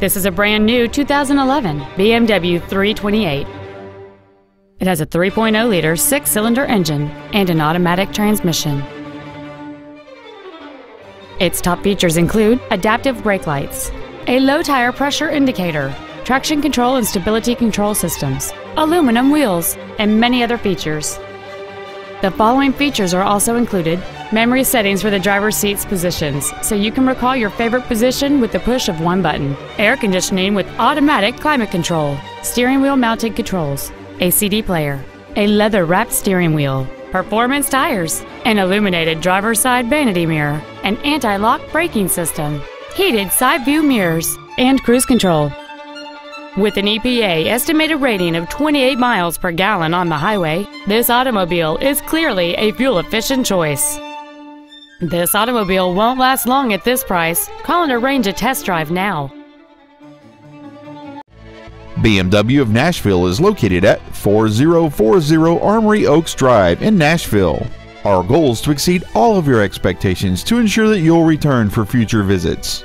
This is a brand new 2011 BMW 328. It has a 3.0-liter six-cylinder engine and an automatic transmission. Its top features include adaptive brake lights, a low-tire pressure indicator, traction control and stability control systems, aluminum wheels, and many other features. The following features are also included: memory settings for the driver's seat's positions, so you can recall your favorite position with the push of one button, air conditioning with automatic climate control, steering wheel mounted controls, a CD player, a leather-wrapped steering wheel, performance tires, an illuminated driver's side vanity mirror, an anti-lock braking system, heated side view mirrors, and cruise control. With an EPA estimated rating of 28 miles per gallon on the highway, this automobile is clearly a fuel-efficient choice. This automobile won't last long at this price. Call and arrange a test drive now. BMW of Nashville is located at 4040 Armory Oaks Drive in Nashville. Our goal is to exceed all of your expectations to ensure that you'll return for future visits.